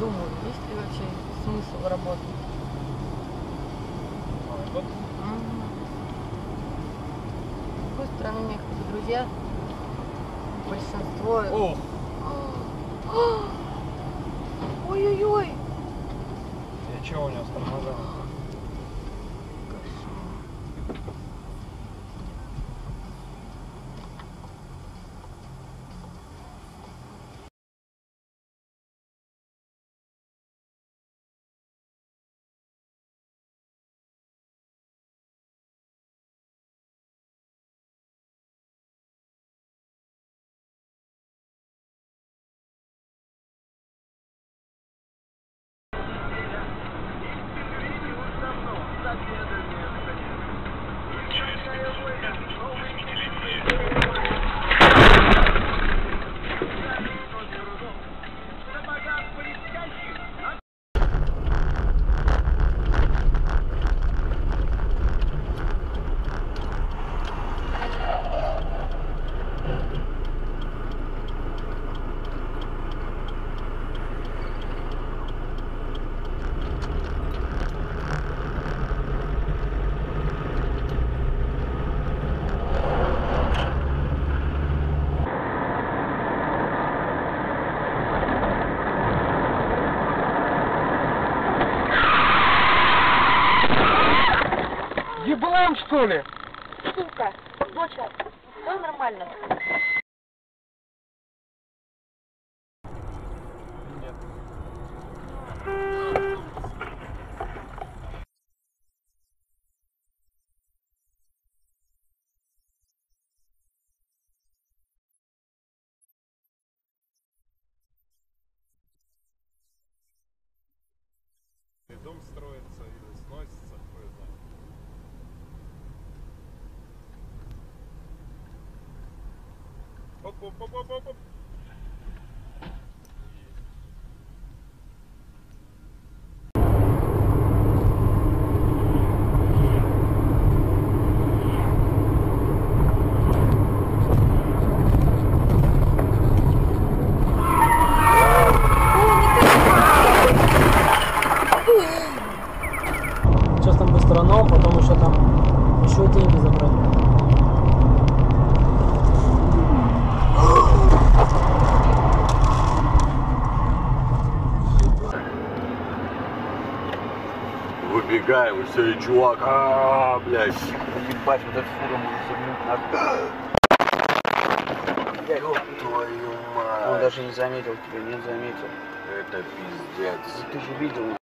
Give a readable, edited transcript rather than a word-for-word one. думаю, есть ли вообще смысл работать. Вот. С какой стороны мне как-то друзья? Большинство... О! Ой-ой-ой! Я чего у него с тормозами? Еблан, что ли? Сука, доча, все нормально. Нет. Дом строится и сносится. Оп-оп-оп-оп-оп-оп. Сейчас там гастроном, потом еще деньги забрали. Выбегаем, и все, и чувак, блядь. Ебать, вот эта фура может замнуть. Ёб твою мать. Он даже не заметил тебя, нет, заметил. Это пиздец. Ты же видел.